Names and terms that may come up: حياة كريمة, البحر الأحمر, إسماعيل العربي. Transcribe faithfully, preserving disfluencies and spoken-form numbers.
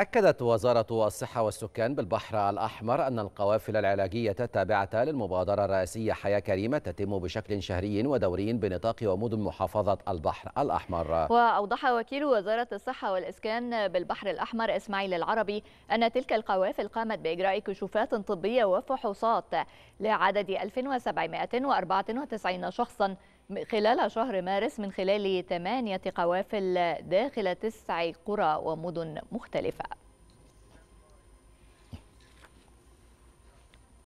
أكدت وزارة الصحة والسكان بالبحر الأحمر أن القوافل العلاجية التابعة للمبادرة الرئاسية حياة كريمة تتم بشكل شهري ودوري بنطاق ومدن محافظة البحر الأحمر. وأوضح وكيل وزارة الصحة والإسكان بالبحر الأحمر إسماعيل العربي أن تلك القوافل قامت بإجراء كشوفات طبية وفحوصات لعدد ألف وسبعمائة وأربعة وتسعين شخصا خلال شهر مارس من خلال ثمانية قوافل داخل تسع قرى ومدن مختلفة.